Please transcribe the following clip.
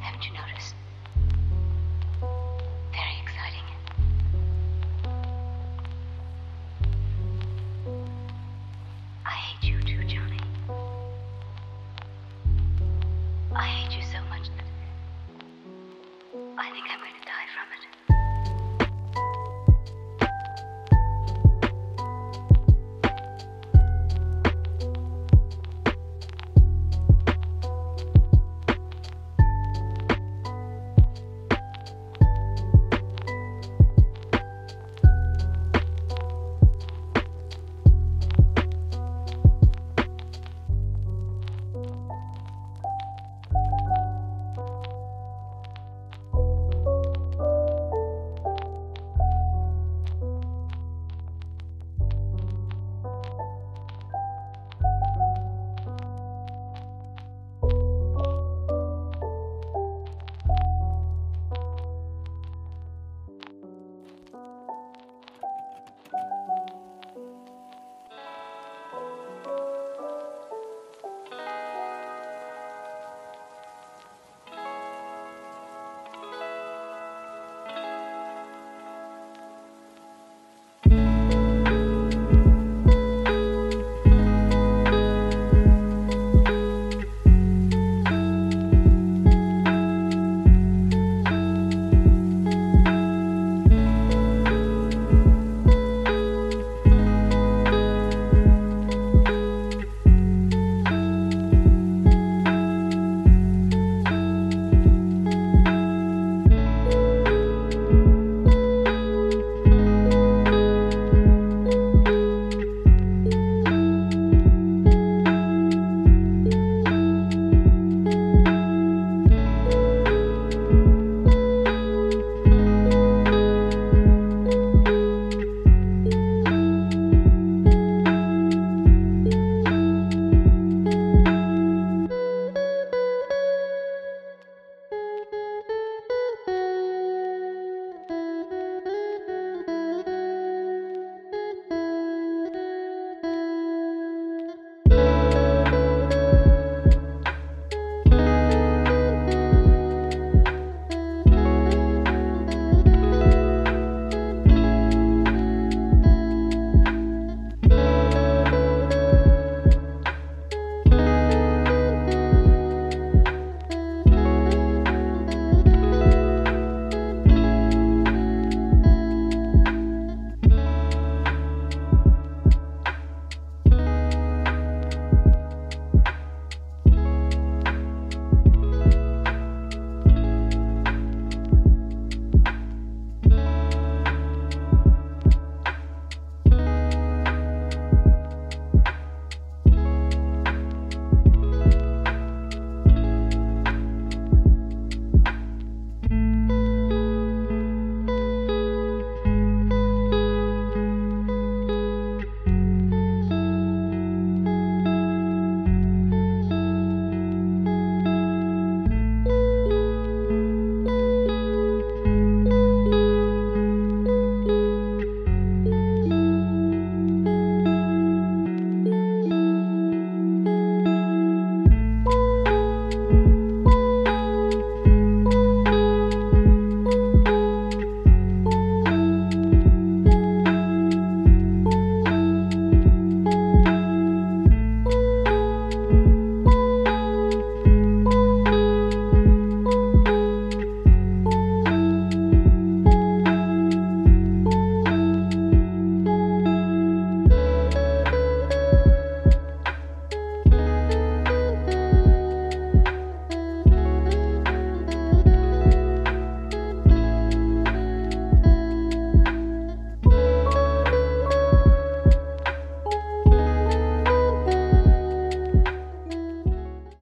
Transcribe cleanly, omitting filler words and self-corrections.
Haven't you noticed?